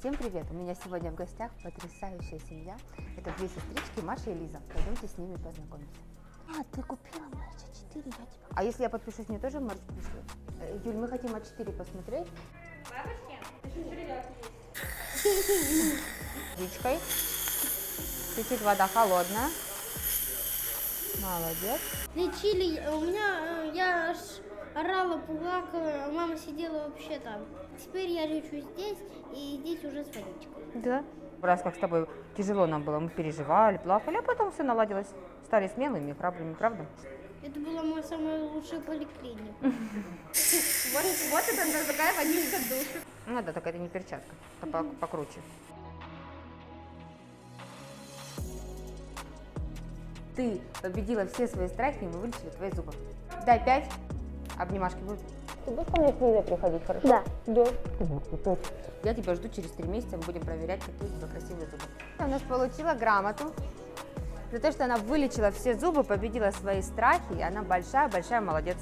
Всем привет! У меня сегодня в гостях потрясающая семья. Это две сестрички, Маша и Лиза. Пойдемте с ними познакомимся. А, ты купила мне А4, я тебя... А если я подпишусь, мне тоже Марс пришлет? Юль, мы хотим А4 посмотреть. Бабушки, еще червяк есть. Водичкой. Чуть-чуть вода холодная. Молодец. Лечили, у меня, я аж орала, плакала, мама сидела вообще там. Теперь я лечу здесь, и здесь уже с водичкой. Да. Раз как с тобой тяжело нам было, мы переживали, плакали, а потом все наладилось. Стали смелыми, храбрыми, правда? Это была моя самая лучшая поликлиника. Вот это такая водичка в душу. Ну да, так это не перчатка, это покруче. Ты победила все свои страхи, и мы вылечили твои зубы. Дай 5. Обнимашки будут. Ты будешь ко мне к Лизе приходить, хорошо? Да. Да. Я тебя жду через 3 месяца, мы будем проверять, какие у тебя красивые зубы. Она получила грамоту за то, что она вылечила все зубы, победила свои страхи, и она большая-большая молодец.